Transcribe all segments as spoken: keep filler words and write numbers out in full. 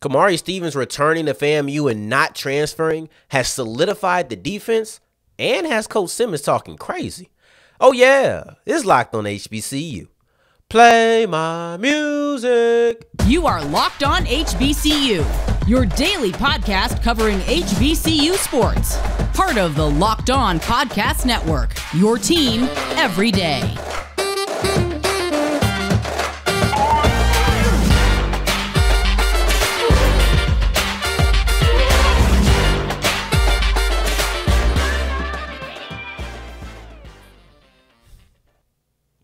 Kamari Stephens returning to FAMU and not transferring has solidified the defense and has Coach Simmons talking crazy. Oh yeah, it's Locked on H B C U. Play my music. You are Locked on H B C U, your daily podcast covering H B C U sports. Part of the Locked on Podcast Network, your team every day.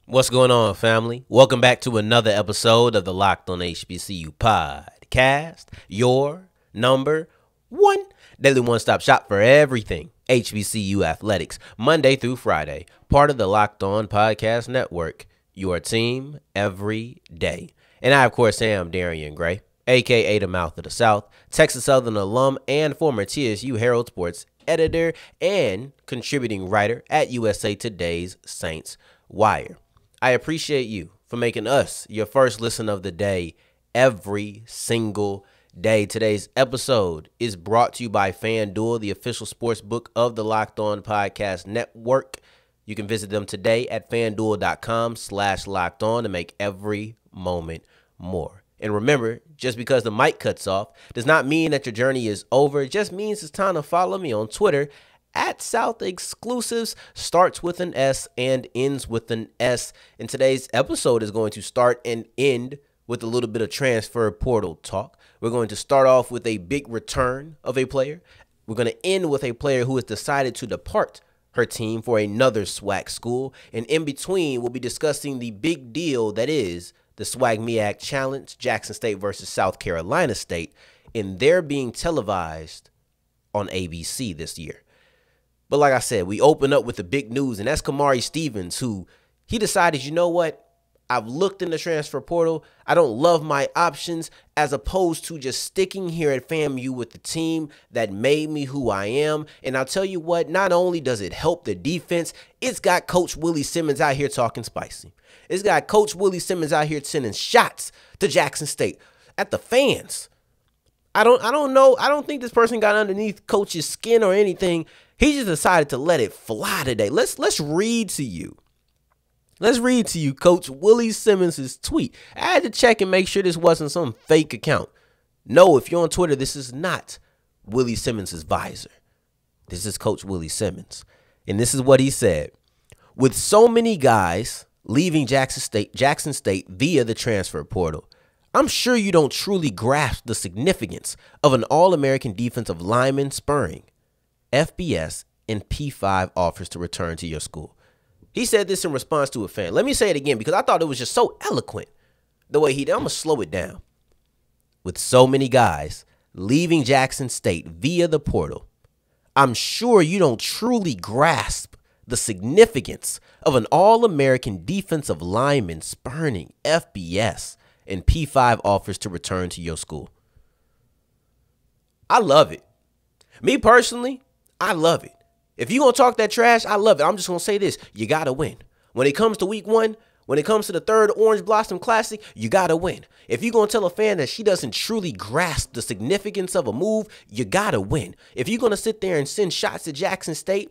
What's going on, family? Welcome back to another episode of the Locked on H B C U podcast, your number one daily one-stop shop for everything H B C U athletics, Monday through Friday, part of the Locked on Podcast Network, your team every day. And I, of course, am Darian Gray, a k a the Mouth of the South, Texas Southern alum and former T S U Herald sports editor and contributing writer at U S A Today's Saints Wire. I appreciate you for making us your first listen of the day every single day. Today's episode is brought to you by FanDuel, the official sports book of the Locked On Podcast Network. You can visit them today at fanduel.com slash locked on to make every moment more. And remember, just because the mic cuts off does not mean that your journey is over. It just means it's time to follow me on Twitter at South Exclusives, starts with an S and ends with an S. And today's episode is going to start and end with a little bit of transfer portal talk. We're going to start off with a big return of a player. We're going to end with a player who has decided to depart her team for another SWAC school. And in between, we'll be discussing the big deal that is the SWAC MEAC Challenge, Jackson State versus South Carolina State, and they're being televised on A B C this year. But like I said, we open up with the big news, and that's Kamari Stephens, who he decided, you know what? I've looked in the transfer portal. I don't love my options, as opposed to just sticking here at FAMU with the team that made me who I am. And I'll tell you what, not only does it help the defense, it's got Coach Willie Simmons out here talking spicy. It's got Coach Willie Simmons out here sending shots to Jackson State at the fans. I don't, I don't know. I don't think this person got underneath Coach's skin or anything. He just decided to let it fly today. Let's let's read to you. Let's read to you Coach Willie Simmons' tweet. I had to check and make sure this wasn't some fake account. No, if you're on Twitter, this is not Willie Simmons' visor. This is Coach Willie Simmons. And this is what he said. With so many guys leaving Jackson State, Jackson State via the transfer portal, I'm sure you don't truly grasp the significance of an All-American defensive lineman spurring F B S and P five offers to return to your school. He said this in response to a fan. Let me say it again, because I thought it was just so eloquent the way he did. I'm going to slow it down. With so many guys leaving Jackson State via the portal, I'm sure you don't truly grasp the significance of an All-American defensive lineman spurning F B S and P five offers to return to your school. I love it. Me personally, I love it. If you're going to talk that trash, I love it. I'm just going to say this. You got to win. When it comes to week one, when it comes to the third Orange Blossom Classic, you got to win. If you're going to tell a fan that she doesn't truly grasp the significance of a move, you got to win. If you're going to sit there and send shots at Jackson State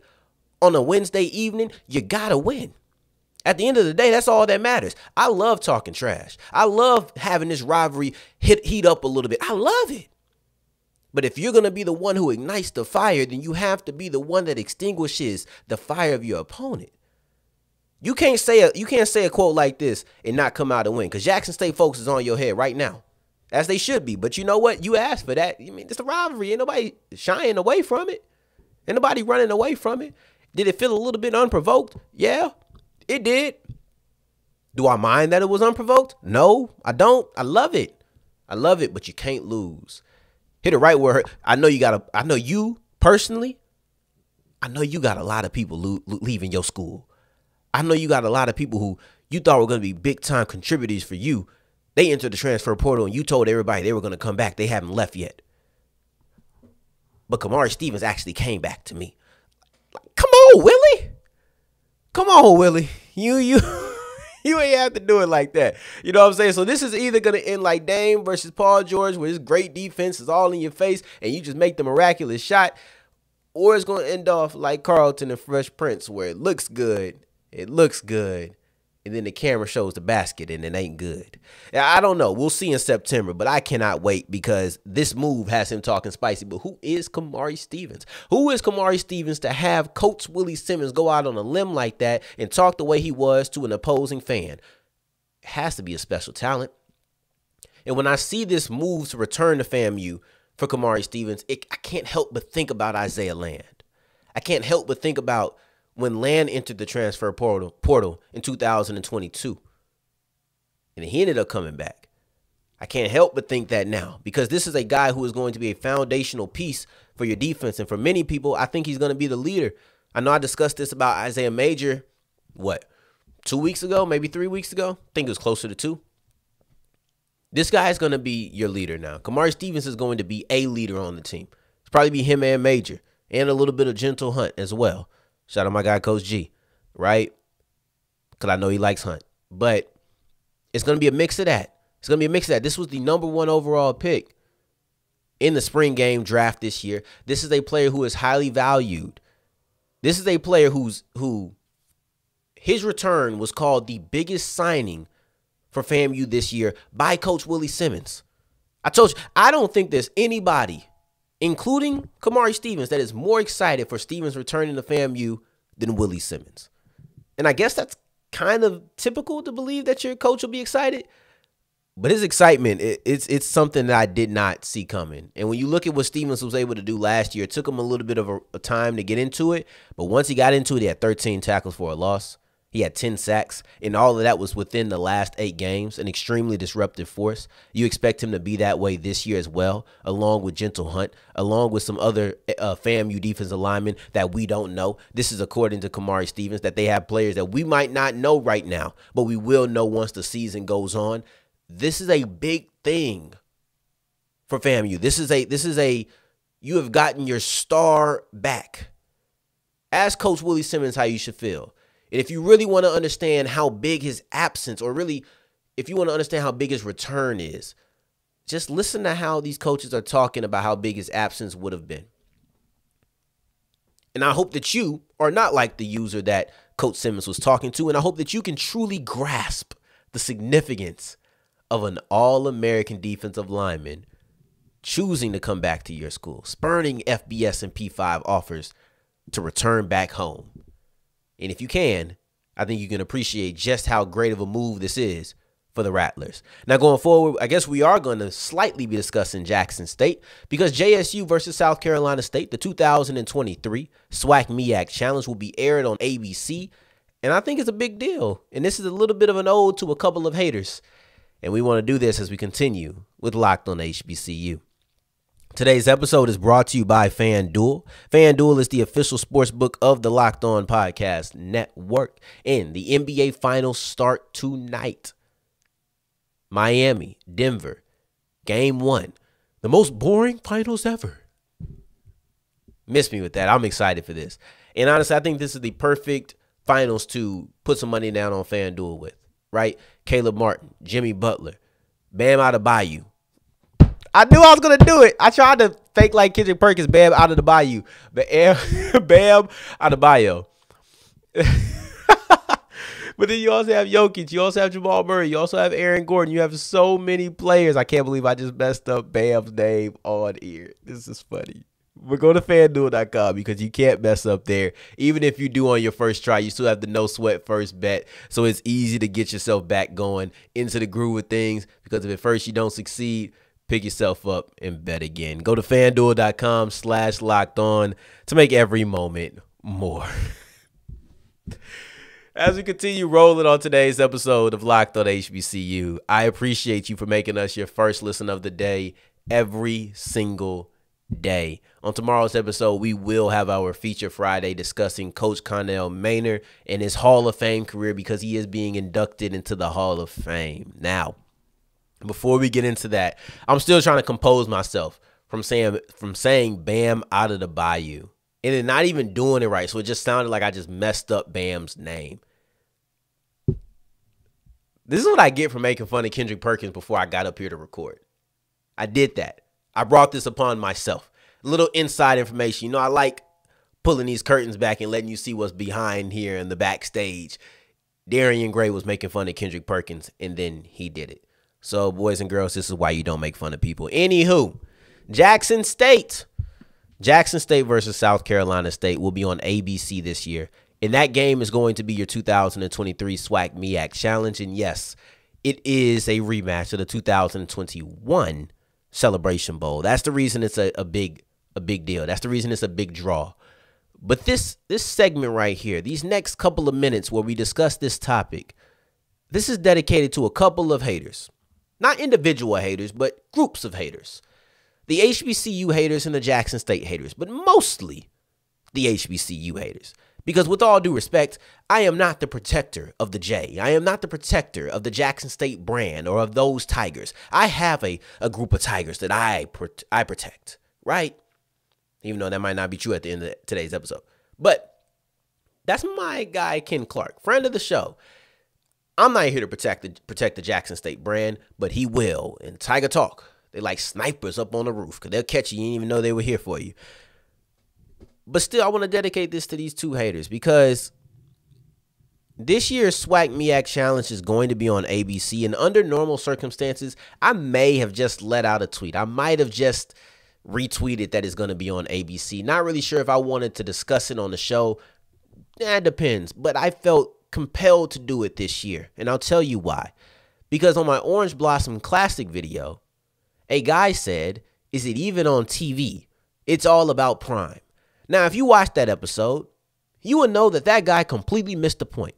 on a Wednesday evening, you got to win. At the end of the day, that's all that matters. I love talking trash. I love having this rivalry hit, heat up a little bit. I love it. But if you're going to be the one who ignites the fire, then you have to be the one that extinguishes the fire of your opponent. You can't say a, you can't say a quote like this and not come out and win, because Jackson State folks is on your head right now, as they should be. But you know what? You asked for that. I mean, it's a rivalry. Ain't nobody shying away from it. Ain't nobody running away from it. Did it feel a little bit unprovoked? Yeah, it did. Do I mind that it was unprovoked? No, I don't. I love it. I love it, but you can't lose. Hit it right where I know you got a, I know you personally, I know you got a lot of people lo leaving your school. I know you got a lot of people who you thought were going to be big time contributors for you. They entered the transfer portal and you told everybody they were going to come back. They haven't left yet. But Kamari Stephens actually came back to me. Like, come on, Willie. Come on, Willie. You, you, You ain't have to do it like that. You know what I'm saying? So this is either going to end like Dame versus Paul George, where his great defense is all in your face and you just make the miraculous shot, or it's going to end off like Carlton and Fresh Prince, where it looks good, it looks good, and then the camera shows the basket and it ain't good. Now, I don't know. We'll see in September, but I cannot wait because this move has him talking spicy. But who is Kamari Stephens? Who is Kamari Stephens to have Coach Willie Simmons go out on a limb like that and talk the way he was to an opposing fan? It has to be a special talent. And when I see this move to return to FAMU for Kamari Stephens, it, I can't help but think about Isaiah Land. I can't help but think about when Land entered the transfer portal portal in two thousand twenty-two, and he ended up coming back. I can't help but think that now, because this is a guy who is going to be a foundational piece for your defense. And for many people, I think he's going to be the leader. I know I discussed this about Isaiah Major, what, two weeks ago, maybe three weeks ago? I think it was closer to two. This guy is going to be your leader now. Kamari Stephens is going to be a leader on the team. It's probably be him and Major, and a little bit of Gentle Hunt as well. Shout out my guy, Coach G, right? Because I know he likes Hunt. But it's going to be a mix of that. It's going to be a mix of that. This was the number one overall pick in the spring game draft this year. This is a player who is highly valued. This is a player who's who his return was called the biggest signing for FAMU this year by Coach Willie Simmons. I told you, I don't think there's anybody, including Kamari Stephens, that is more excited for Stephens returning to FAMU than Willie Simmons. And I guess that's kind of typical to believe that your coach will be excited. But his excitement, it, it's it's something that I did not see coming. And when you look at what Stephens was able to do last year, it took him a little bit of a, a time to get into it. But once he got into it, he had thirteen tackles for a loss. He had ten sacks, and all of that was within the last eight games, an extremely disruptive force. You expect him to be that way this year as well, along with Gentle Hunt, along with some other uh, FAMU defensive linemen that we don't know. This is according to Kamari Stephens, that they have players that we might not know right now, but we will know once the season goes on. This is a big thing for FAMU. This is a, this is a, you have gotten your star back. Ask Coach Willie Simmons how you should feel. And if you really want to understand how big his absence, or really if you want to understand how big his return is, just listen to how these coaches are talking about how big his absence would have been. And I hope that you are not like the user that Coach Simmons was talking to. And I hope that you can truly grasp the significance of an All-American defensive lineman choosing to come back to your school, spurning F B S and P five offers to return back home. And if you can, I think you can appreciate just how great of a move this is for the Rattlers. Now, going forward, I guess we are going to slightly be discussing Jackson State, because J S U versus South Carolina State, the two thousand twenty-three SWAC MEAC Challenge, will be aired on A B C. And I think it's a big deal. And this is a little bit of an ode to a couple of haters. And we want to do this as we continue with Locked on H B C U. Today's episode is brought to you by FanDuel. FanDuel is the official sportsbook of the Locked On Podcast Network. And the N B A Finals start tonight. Miami, Denver, game one. The most boring finals ever. Miss me with that. I'm excited for this. And honestly, I think this is the perfect finals to put some money down on FanDuel with, right? Caleb Martin, Jimmy Butler, Bam Adebayo. I knew I was going to do it. I tried to fake like Kendrick Perkins, Bam Adebayo. But Bam Adebayo. But then you also have Jokic. You also have Jamal Murray. You also have Aaron Gordon. You have so many players. I can't believe I just messed up Bam's name on here. This is funny. But go to FanDuel dot com, because you can't mess up there. Even if you do on your first try, you still have the no sweat first bet. So it's easy to get yourself back going into the groove of things, because if at first you don't succeed, pick yourself up and bet again. Go to FanDuel.com slash locked on to make every moment more. As we continue rolling on today's episode of Locked on H B C U, I appreciate you for making us your first listen of the day every single day. On tomorrow's episode, we will have our Feature Friday discussing Coach Connell Maynor and his Hall of Fame career, because he is being inducted into the Hall of Fame. Now, before we get into that, I'm still trying to compose myself from saying from saying Bam Adebayo, and then not even doing it right. So it just sounded like I just messed up Bam's name. This is what I get for making fun of Kendrick Perkins before I got up here to record. I did that. I brought this upon myself. A little inside information. You know, I like pulling these curtains back and letting you see what's behind here in the backstage. Darian Gray was making fun of Kendrick Perkins, and then he did it. So, boys and girls, this is why you don't make fun of people. Anywho, Jackson State. Jackson State versus South Carolina State will be on A B C this year. And that game is going to be your two thousand twenty-three SWAC MEAC Challenge. And yes, it is a rematch of the two thousand twenty-one Celebration Bowl. That's the reason it's a, a big a big deal. That's the reason it's a big draw. But this, this segment right here, these next couple of minutes where we discuss this topic, this is dedicated to a couple of haters. Not individual haters, but groups of haters. The H B C U haters and the Jackson State haters, but mostly the H B C U haters. Because with all due respect, I am not the protector of the J. I am not the protector of the Jackson State brand or of those Tigers. I have a, a group of Tigers that I, pro I protect, right? Even though that might not be true at the end of today's episode. But that's my guy, Ken Clark, friend of the show. I'm not here to protect the, protect the Jackson State brand, but he will. And Tiger Talk, they like snipers up on the roof because they'll catch you. You didn't even know they were here for you. But still, I want to dedicate this to these two haters because this year's SWAC MEAC Challenge is going to be on A B C. And under normal circumstances, I may have just let out a tweet. I might have just retweeted that it's going to be on A B C. Not really sure if I wanted to discuss it on the show. That depends. But I felt compelled to do it this year. And I'll tell you why. Because on my Orange Blossom Classic video, a guy said, is it even on T V? It's all about Prime. Now, if you watched that episode, you would know that that guy completely missed the point.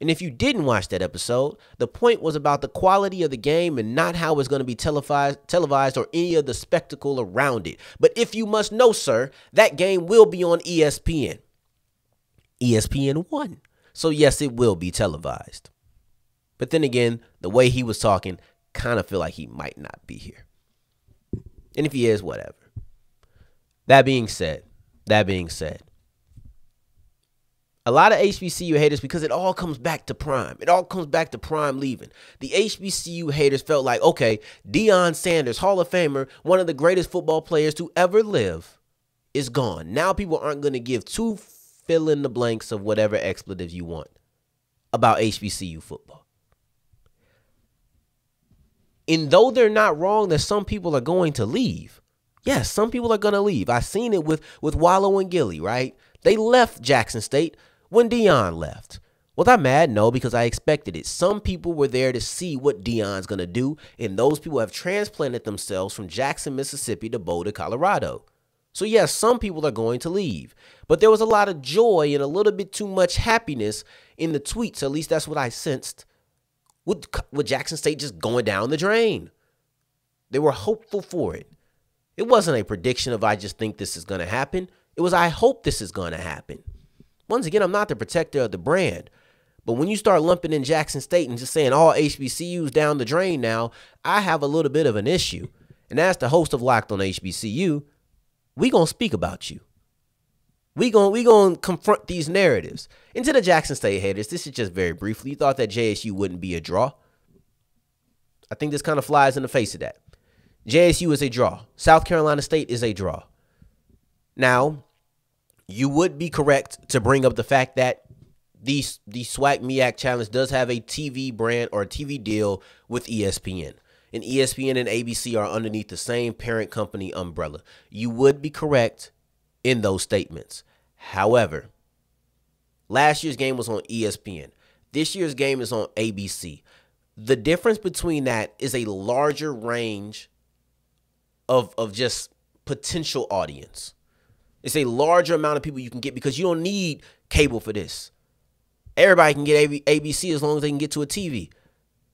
And if you didn't watch that episode, the point was about the quality of the game and not how it's going to be televised, televised or any of the spectacle around it. But if you must know, sir, that game will be on E S P N. E S P N one. So, yes, it will be televised. But then again, the way he was talking, kind of feel like he might not be here. And if he is, whatever. That being said, That being said, a lot of H B C U haters, because it all comes back to Prime. It all comes back to Prime leaving. The H B C U haters felt like, okay, Deion Sanders, Hall of Famer, one of the greatest football players to ever live, is gone. Now people aren't going to give two fill in the blanks of whatever expletives you want about H B C U football. And though they're not wrong that some people are going to leave, yes, some people are going to leave. I've seen it with, with Wallow and Gilly, right? They left Jackson State when Deion left. Was I mad? No, because I expected it. Some people were there to see what Deion's going to do, and those people have transplanted themselves from Jackson, Mississippi to Boulder, Colorado. So, yes, some people are going to leave. But there was a lot of joy and a little bit too much happiness in the tweets, at least that's what I sensed, with, with Jackson State just going down the drain. They were hopeful for it. It wasn't a prediction of I just think this is going to happen. It was I hope this is going to happen. Once again, I'm not the protector of the brand. But when you start lumping in Jackson State and just saying all H B C Us down the drain now, I have a little bit of an issue. And as the host of Locked on H B C U, we going to speak about you. We going we going to confront these narratives. And to the Jackson State haters, this is just very briefly. You thought that J S U wouldn't be a draw. I think this kind of flies in the face of that. J S U is a draw. South Carolina State is a draw. Now, you would be correct to bring up the fact that the, the SWAC MEAC Challenge does have a T V brand or a T V deal with E S P N. And E S P N and A B C are underneath the same parent company umbrella. You would be correct in those statements. However, last year's game was on E S P N. This year's game is on A B C. The difference between that is a larger range Of, of just potential audience. It's a larger amount of people you can get because you don't need cable for this. Everybody can get A B C as long as they can get to a T V.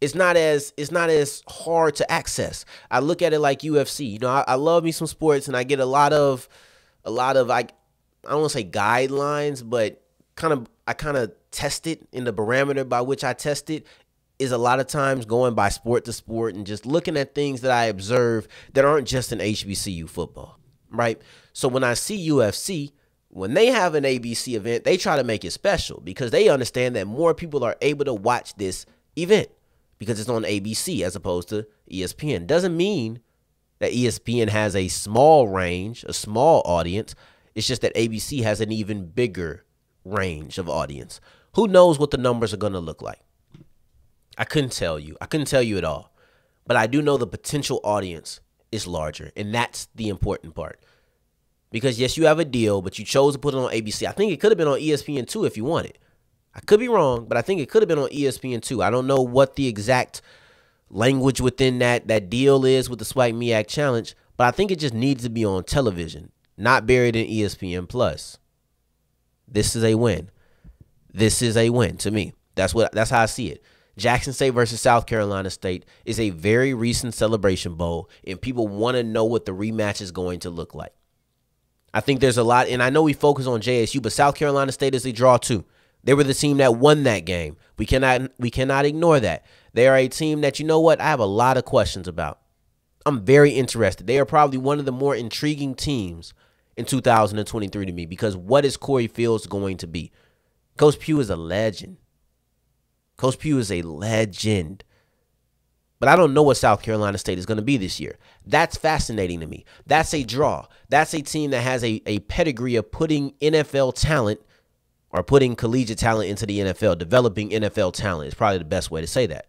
It's not as it's not as hard to access. I look at it like U F C. You know, I, I love me some sports, and I get a lot of a lot of I I don't want to say guidelines, but kind of I kind of test it, in the barometer by which I test it is a lot of times going by sport to sport and just looking at things that I observe that aren't just in H B C U football, right? So when I see U F C, when they have an A B C event, they try to make it special because they understand that more people are able to watch this event because it's on A B C as opposed to E S P N. Doesn't mean that E S P N has a small range, a small audience. It's just that A B C has an even bigger range of audience. Who knows what the numbers are going to look like? I couldn't tell you. I couldn't tell you at all. But I do know the potential audience is larger, and that's the important part. Because, yes, you have a deal, but you chose to put it on A B C. I think it could have been on E S P N two if you wanted. I could be wrong, but I think it could have been on E S P N two. I don't know what the exact language within that, that deal is with the SWAC MEAC Challenge, but I think it just needs to be on television, not buried in E S P N plus. This is a win. This is a win to me. That's what. That's how I see it. Jackson State versus South Carolina State is a very recent Celebration Bowl, and people want to know what the rematch is going to look like. I think there's a lot, and I know we focus on J S U, but South Carolina State is a draw too. They were the team that won that game. We cannot, we cannot ignore that. They are a team that, you know what, I have a lot of questions about. I'm very interested. They are probably one of the more intriguing teams in two thousand twenty-three to me, because what is Corey Fields going to be? Coach Pugh is a legend. Coach Pugh is a legend. But I don't know what South Carolina State is going to be this year. That's fascinating to me. That's a draw. That's a team that has a, a pedigree of putting N F L talent, or putting collegiate talent into the N F L, developing N F L talent is probably the best way to say that.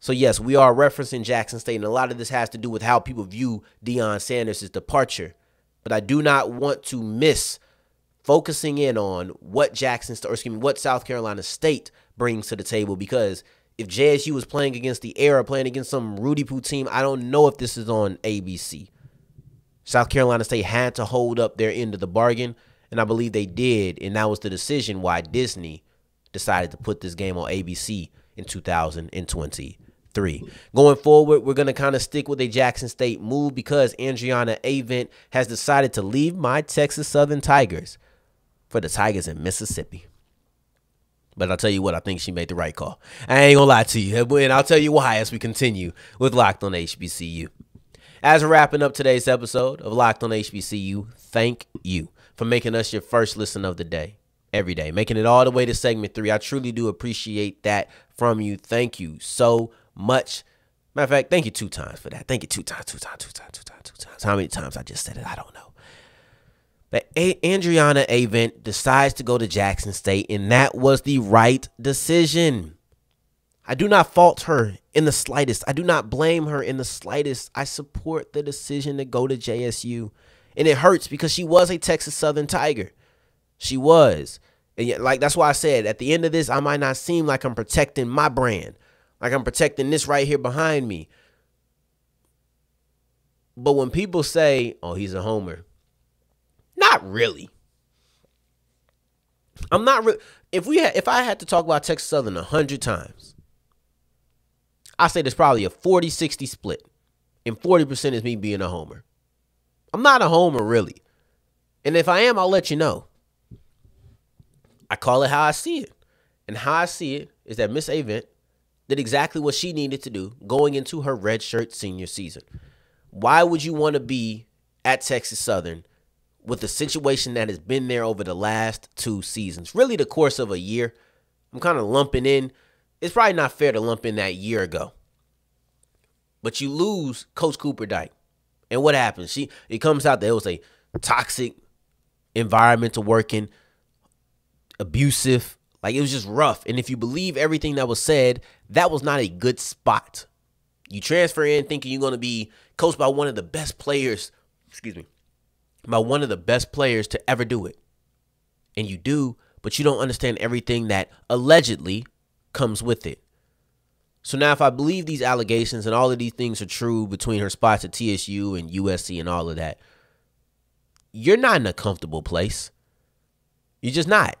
So, yes, we are referencing Jackson State, and a lot of this has to do with how people view Deion Sanders' departure. But I do not want to miss focusing in on what Jackson, or excuse me, what South Carolina State brings to the table, because if J S U was playing against the air or playing against some Rudy Poo team, I don't know if this is on A B C. South Carolina State had to hold up their end of the bargain, and I believe they did, and that was the decision why Disney decided to put this game on A B C in two thousand twenty-three. Going forward, we're going to kind of stick with a Jackson State move, because Andriana Avent has decided to leave my Texas Southern Tigers for the Tigers in Mississippi. But I'll tell you what, I think she made the right call. I ain't gonna lie to you, and I'll tell you why as we continue with Locked on H B C U. As we're wrapping up today's episode of Locked on H B C U, thank you for making us your first listen of the day, every day, making it all the way to segment three. I truly do appreciate that from you. Thank you so much. Matter of fact, thank you two times for that. Thank you two times, two times, two times, two times, two times. How many times I just said it, I don't know. But Andriana Avent decides to go to Jackson State, and that was the right decision. I do not fault her in the slightest. I do not blame her in the slightest. I support the decision to go to J S U, and it hurts because she was a Texas Southern Tiger. She was. And yet, like, that's why I said at the end of this, I might not seem like I'm protecting my brand, like I'm protecting this right here behind me. But when people say, oh, he's a homer, not really. I'm not re if we had, if I had to talk about Texas Southern a hundred times, I say there's probably a forty sixty split, and forty percent is me being a homer. I'm not a homer, really. And if I am, I'll let you know. I call it how I see it. And how I see it is that Miss Avent did exactly what she needed to do going into her redshirt senior season. Why would you want to be at Texas Southern with the situation that has been there over the last two seasons, really the course of a year? I'm kind of lumping in. It's probably not fair to lump in that year ago. But you lose Coach Cooper Dyke. And what happens? She, it comes out that it was a toxic environment to work in, abusive. Like, it was just rough. And if you believe everything that was said, that was not a good spot. You transfer in thinking you're going to be coached by one of the best players, excuse me, by one of the best players to ever do it. And you do, but you don't understand everything that allegedly comes with it. So now if I believe these allegations and all of these things are true between her spots at T S U and U S C and all of that, you're not in a comfortable place. You're just not.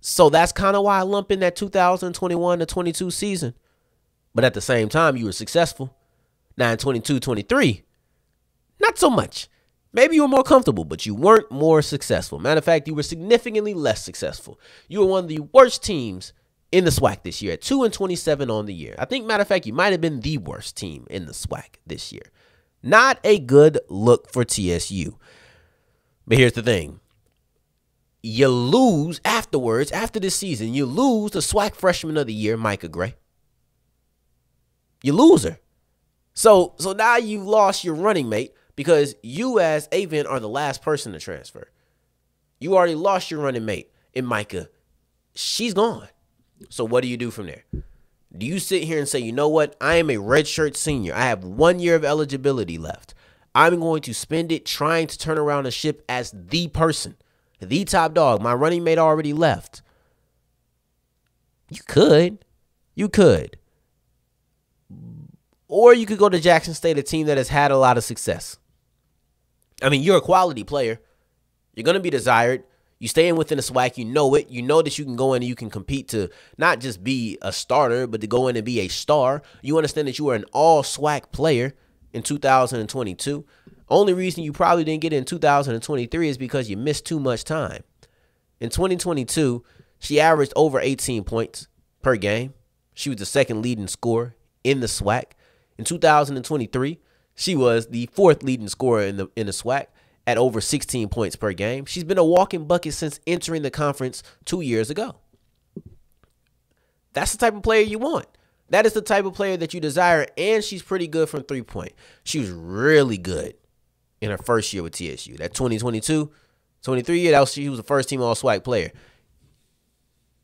So that's kind of why I lump in that two thousand twenty-one to twenty-two season. But at the same time, you were successful. Now in twenty-two twenty-three, not so much. Maybe you were more comfortable, but you weren't more successful. Matter of fact, you were significantly less successful. You were one of the worst teams in the SWAC this year at two and twenty-seven on the year. I think, matter of fact, you might have been the worst team in the SWAC this year. Not a good look for T S U. But here's the thing. You lose afterwards, after this season, you lose the SWAC freshman of the year, Micah Gray. you lose her. So, so now you've lost your running mate because you as Avent are the last person to transfer. You already lost your running mate in Micah. She's gone. So what do you do from there? Do you sit here and say, you know what? I am a redshirt senior. I have one year of eligibility left. I'm going to spend it trying to turn around a ship as the person, the top dog. My running mate already left. You could. You could. Or you could go to Jackson State, a team that has had a lot of success. I mean, you're a quality player. You're going to be desired. You stay in within the SWAC. You know it. You know that you can go in and you can compete to not just be a starter, but to go in and be a star. You understand that you are an all-SWAC player in two thousand twenty-two. Only reason you probably didn't get in two thousand twenty-three is because you missed too much time. In twenty twenty-two, she averaged over eighteen points per game. She was the second leading scorer in the SWAC. In two thousand twenty-three, she was the fourth leading scorer in the in the SWAC at over sixteen points per game. She's been a walking bucket since entering the conference two years ago. That's the type of player you want. That is the type of player that you desire, and she's pretty good from three-point. She was really good in her first year with T S U. That twenty twenty-two, twenty-three year, that was, she was the first team all-SWAC player.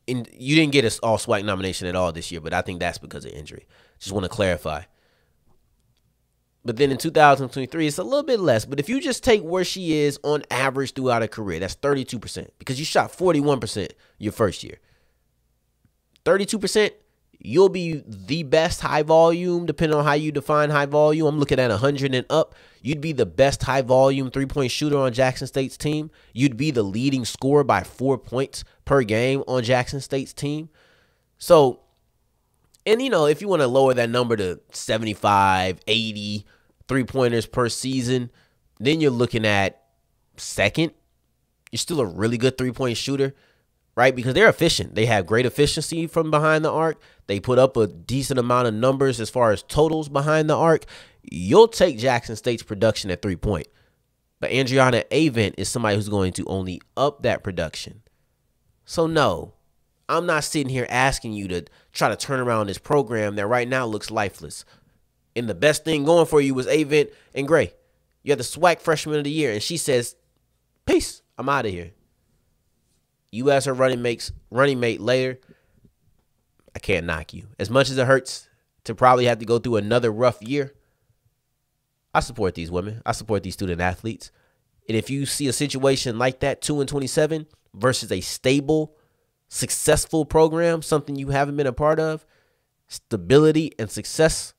And you didn't get an all-SWAC nomination at all this year, but I think that's because of injury. Just want to clarify. But then in two thousand twenty-three, it's a little bit less. But if you just take where she is on average throughout her career, that's thirty-two percent because you shot forty-one percent your first year. thirty-two percent, you'll be the best high volume, depending on how you define high volume. I'm looking at one hundred and up. You'd be the best high volume three-point shooter on Jackson State's team. You'd be the leading scorer by four points per game on Jackson State's team. So, and, you know, if you want to lower that number to seventy-five, eighty three-pointers per season, then you're looking at second. You're still a really good three-point shooter, right? Because they're efficient. They have great efficiency from behind the arc. They put up a decent amount of numbers as far as totals behind the arc. You'll take Jackson State's production at three-point. But Andriana Avent is somebody who's going to only up that production. So, no. I'm not sitting here asking you to try to turn around this program that right now looks lifeless. And the best thing going for you was Avent and Gray. You had the SWAC freshman of the year, and she says, peace, I'm out of here. You as her running, makes, running mate later, I can't knock you. As much as it hurts to probably have to go through another rough year, I support these women. I support these student athletes. And if you see a situation like that, two and twenty-seven versus a stable, successful program, something you haven't been a part of, stability and success,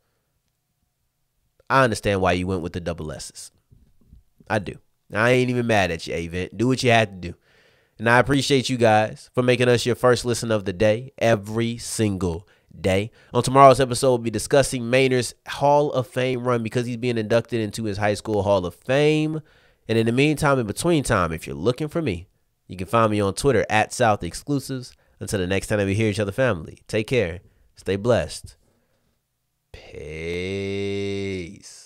I understand why you went with the double S's. I do. I ain't even mad at you, Avent. Do what you had to do. And I appreciate you guys for making us your first listen of the day every single day. On tomorrow's episode, we'll be discussing Maynard's Hall of Fame run because he's being inducted into his high school Hall of Fame. And in the meantime, in between time, if you're looking for me, you can find me on Twitter at South Exclusives. Until the next time that we hear each other, family, take care. Stay blessed. Peace.